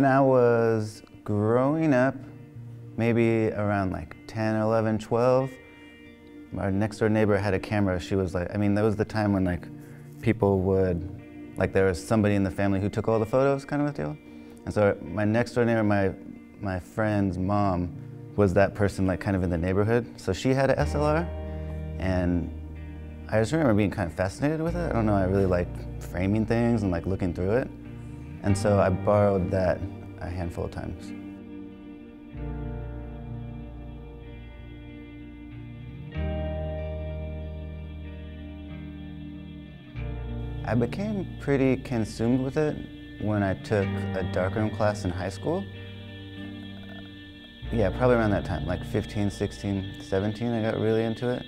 When I was growing up, maybe around like 10, 11, 12, our next door neighbor had a camera. She was like, I mean, that was the time when like people would, like there was somebody in the family who took all the photos kind of a deal. And so my next door neighbor, my friend's mom was that person like kind of in the neighborhood. So she had an SLR and I just remember being kind of fascinated with it. I don't know, I really liked framing things and like looking through it. And so I borrowed that a handful of times. I became pretty consumed with it when I took a darkroom class in high school. Yeah, probably around that time, like 15, 16, 17, I got really into it.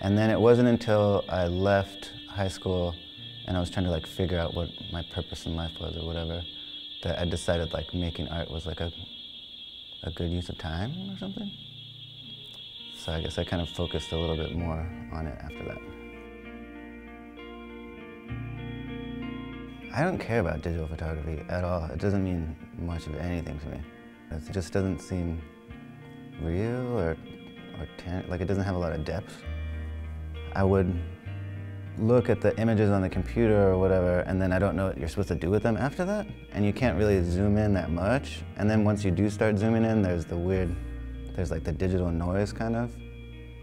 And then it wasn't until I left high school and I was trying to like figure out what my purpose in life was or whatever, that I decided like making art was like a good use of time or something. So I guess I kind of focused a little bit more on it after that. I don't care about digital photography at all. It doesn't mean much of anything to me. It just doesn't seem real or like it doesn't have a lot of depth. I would look at the images on the computer or whatever, and then I don't know what you're supposed to do with them after that. And you can't really zoom in that much. And then once you do start zooming in, there's like the digital noise kind of.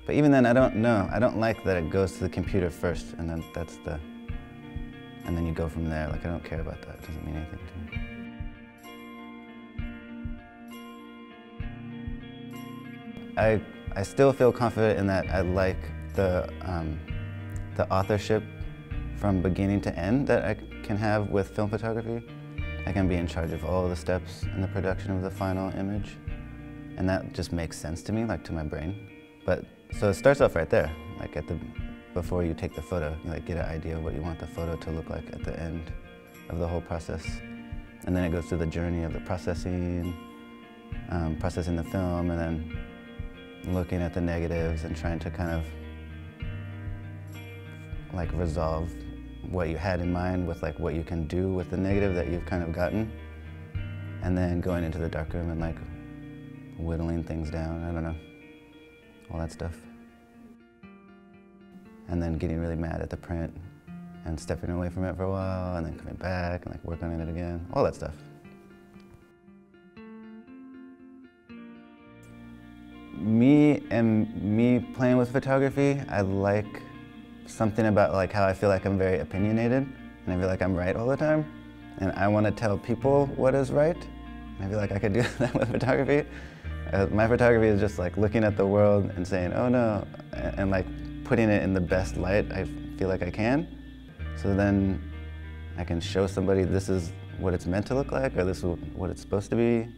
But even then, I don't know. I don't like that it goes to the computer first, and then and then you go from there. Like, I don't care about that. It doesn't mean anything to me. I still feel confident in that I like the authorship from beginning to end that I can have with film photography. I can be in charge of all of the steps in the production of the final image. And that just makes sense to me, like to my brain. But, so it starts off right there, like before you take the photo, you like get an idea of what you want the photo to look like at the end of the whole process. And then it goes through the journey of the processing the film, and then looking at the negatives and trying to kind of like resolve what you had in mind with like what you can do with the negative that you've kind of gotten. And then going into the darkroom and like whittling things down, I don't know, all that stuff. And then getting really mad at the print and stepping away from it for a while and then coming back and like working on it again, all that stuff. Me playing with photography, I like something about like how I feel like I'm very opinionated and I feel like I'm right all the time and I want to tell people what is right. And I feel like I could do that with photography. My photography is just like looking at the world and saying, oh no, and like putting it in the best light I feel like I can. So then I can show somebody this is what it's meant to look like or this is what it's supposed to be,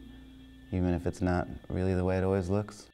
even if it's not really the way it always looks.